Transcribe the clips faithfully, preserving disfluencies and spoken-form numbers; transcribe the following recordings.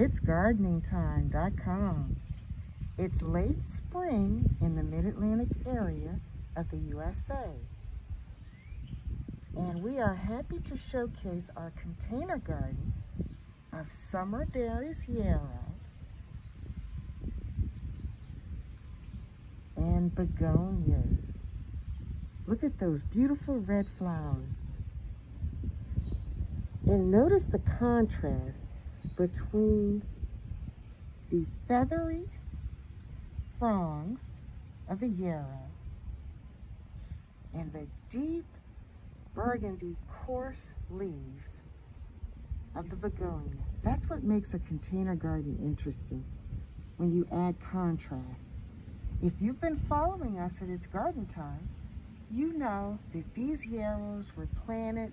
its gardening time dot com. It's late spring in the Mid-Atlantic area of the U S A, and we are happy to showcase our container garden of Summer Berries Yarrow and begonias. Look at those beautiful red flowers. And notice the contrast between the feathery fronds of the yarrow and the deep burgundy coarse leaves of the begonia. That's what makes a container garden interesting, when you add contrasts. If you've been following us at It's Garden Time, you know that these yarrows were planted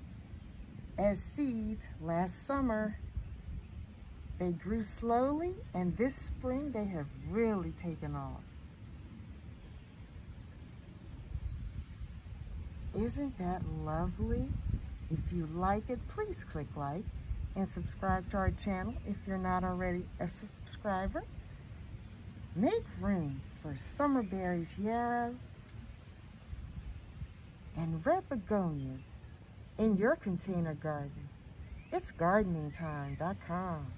as seeds last summer. They grew slowly, and this spring they have really taken off. Isn't that lovely? If you like it, please click like and subscribe to our channel if you're not already a subscriber. Make room for Summer Berries Yarrow and red begonias in your container garden. it's gardening time dot com.